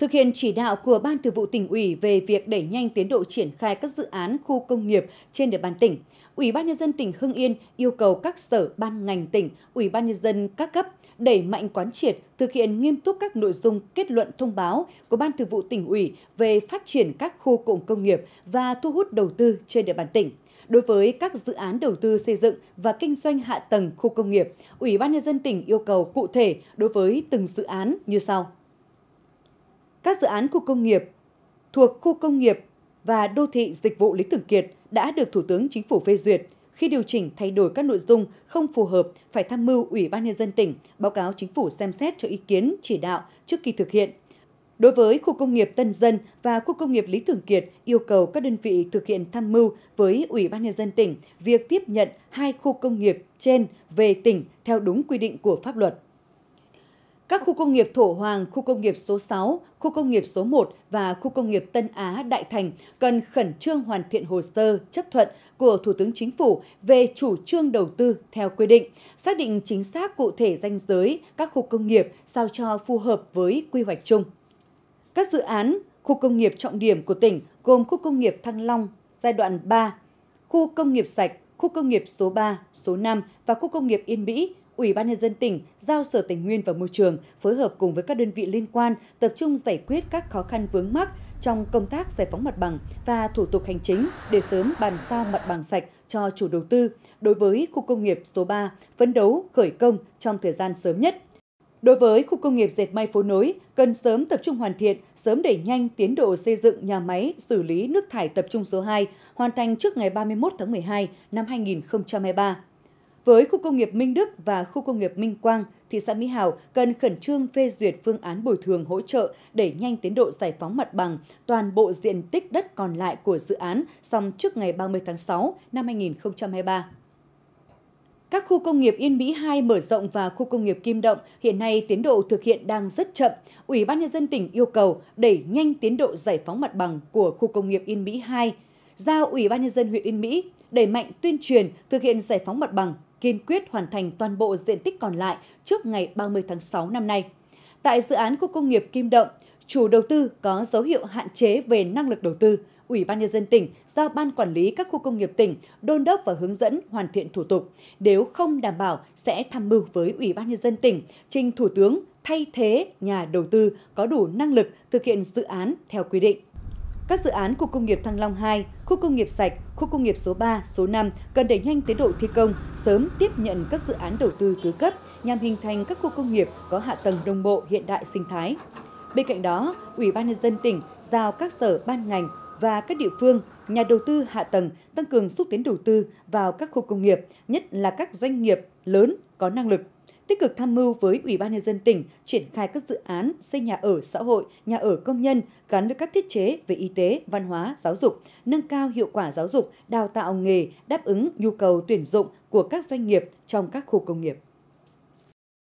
Thực hiện chỉ đạo của Ban Thường vụ Tỉnh ủy về việc đẩy nhanh tiến độ triển khai các dự án khu công nghiệp trên địa bàn tỉnh, Ủy ban Nhân dân tỉnh Hưng Yên yêu cầu các sở ban ngành tỉnh, Ủy ban Nhân dân các cấp đẩy mạnh quán triệt, thực hiện nghiêm túc các nội dung kết luận thông báo của Ban Thường vụ Tỉnh ủy về phát triển các khu cụm công nghiệp và thu hút đầu tư trên địa bàn tỉnh. Đối với các dự án đầu tư xây dựng và kinh doanh hạ tầng khu công nghiệp, Ủy ban Nhân dân tỉnh yêu cầu cụ thể đối với từng dự án như sau. Các dự án khu công nghiệp thuộc khu công nghiệp và đô thị dịch vụ Lý Thường Kiệt đã được Thủ tướng Chính phủ phê duyệt. Khi điều chỉnh thay đổi các nội dung không phù hợp, phải tham mưu Ủy ban Nhân dân tỉnh, báo cáo Chính phủ xem xét cho ý kiến chỉ đạo trước khi thực hiện. Đối với khu công nghiệp Tân Dân và khu công nghiệp Lý Thường Kiệt, yêu cầu các đơn vị thực hiện tham mưu với Ủy ban Nhân dân tỉnh việc tiếp nhận hai khu công nghiệp trên về tỉnh theo đúng quy định của pháp luật. Các khu công nghiệp Thổ Hoàng, khu công nghiệp số 6, khu công nghiệp số 1 và khu công nghiệp Tân Á Đại Thành cần khẩn trương hoàn thiện hồ sơ chấp thuận của Thủ tướng Chính phủ về chủ trương đầu tư theo quy định, xác định chính xác cụ thể ranh giới các khu công nghiệp sao cho phù hợp với quy hoạch chung. Các dự án khu công nghiệp trọng điểm của tỉnh gồm khu công nghiệp Thăng Long giai đoạn 3, khu công nghiệp sạch, khu công nghiệp số 3, số 5 và khu công nghiệp Yên Mỹ, Ủy ban Nhân dân tỉnh giao Sở Tài nguyên và Môi trường phối hợp cùng với các đơn vị liên quan tập trung giải quyết các khó khăn vướng mắc trong công tác giải phóng mặt bằng và thủ tục hành chính để sớm bàn giao mặt bằng sạch cho chủ đầu tư. Đối với khu công nghiệp số 3, phấn đấu khởi công trong thời gian sớm nhất. Đối với khu công nghiệp dệt may Phố Nối, cần sớm tập trung hoàn thiện, sớm đẩy nhanh tiến độ xây dựng nhà máy xử lý nước thải tập trung số 2, hoàn thành trước ngày 31 tháng 12 năm 2023. Với khu công nghiệp Minh Đức và khu công nghiệp Minh Quang, thị xã Mỹ Hào cần khẩn trương phê duyệt phương án bồi thường hỗ trợ đẩy nhanh tiến độ giải phóng mặt bằng toàn bộ diện tích đất còn lại của dự án xong trước ngày 30 tháng 6 năm 2023. Các khu công nghiệp Yên Mỹ 2 mở rộng và khu công nghiệp Kim Động hiện nay tiến độ thực hiện đang rất chậm. Ủy ban Nhân dân tỉnh yêu cầu đẩy nhanh tiến độ giải phóng mặt bằng của khu công nghiệp Yên Mỹ 2, giao Ủy ban Nhân dân huyện Yên Mỹ đẩy mạnh tuyên truyền thực hiện giải phóng mặt bằng, kiên quyết hoàn thành toàn bộ diện tích còn lại trước ngày 30 tháng 6 năm nay. Tại dự án khu công nghiệp Kim Động, chủ đầu tư có dấu hiệu hạn chế về năng lực đầu tư. Ủy ban Nhân dân tỉnh giao Ban Quản lý các khu công nghiệp tỉnh đôn đốc và hướng dẫn hoàn thiện thủ tục. Nếu không đảm bảo, sẽ tham mưu với Ủy ban Nhân dân tỉnh trình Thủ tướng thay thế nhà đầu tư có đủ năng lực thực hiện dự án theo quy định. Các dự án khu công nghiệp Thăng Long 2, khu công nghiệp sạch, khu công nghiệp số 3, số 5 cần đẩy nhanh tiến độ thi công, sớm tiếp nhận các dự án đầu tư thứ cấp nhằm hình thành các khu công nghiệp có hạ tầng đồng bộ hiện đại sinh thái. Bên cạnh đó, Ủy ban Nhân dân tỉnh giao các sở ban ngành và các địa phương, nhà đầu tư hạ tầng tăng cường xúc tiến đầu tư vào các khu công nghiệp, nhất là các doanh nghiệp lớn có năng lực. Tích cực tham mưu với Ủy ban Nhân dân tỉnh triển khai các dự án xây nhà ở xã hội, nhà ở công nhân gắn với các thiết chế về y tế, văn hóa, giáo dục, nâng cao hiệu quả giáo dục, đào tạo nghề, đáp ứng nhu cầu tuyển dụng của các doanh nghiệp trong các khu công nghiệp.